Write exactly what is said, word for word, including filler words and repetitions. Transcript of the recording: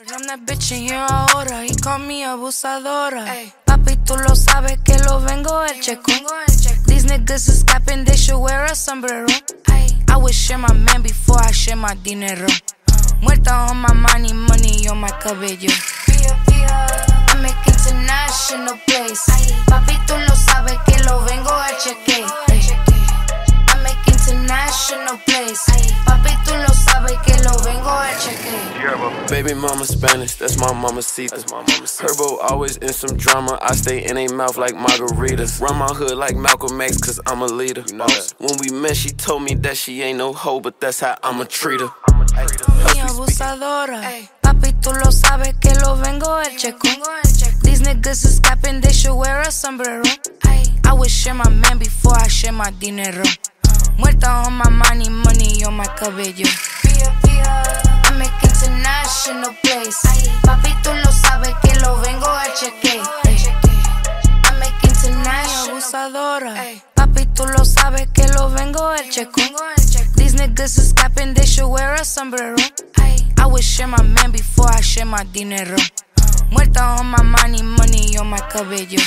I'm that bitch in here ahora y con mi abusadora. Ay. Papi, tú lo sabes que lo vengo el checo. These niggas is capping, they should wear a sombrero. Ay. I would share my man before I share my dinero. Oh. Muerta on my money, money on my cabello. Pia, pia. I make international plays. Papi, tú lo sabes que lo vengo el cheque. I make international plays. Papi, tú lo sabes que lo vengo el cheque. Baby mama Spanish, that's my mama seat. Herbo always in some drama, I stay in a mouth like margaritas. Run my hood like Malcolm X, cause I'm a leader. You know that. When we met, she told me that she ain't no hoe, but that's how I'ma treat her. Mi abusadora, papi, tú lo sabes que lo vengo el checo. These niggas is capping, they should wear a sombrero. I would share my man before I share my dinero. Muerta on my money, money on my cabello. International place. Papi, tú lo sabes que lo vengo a chequear. I make international. Abusadora. Papi, tú lo sabes que lo vengo a chequear. These niggas is capping, they should wear a sombrero. I would share my man before I share my dinero. Muerta on my money, money on my cabello.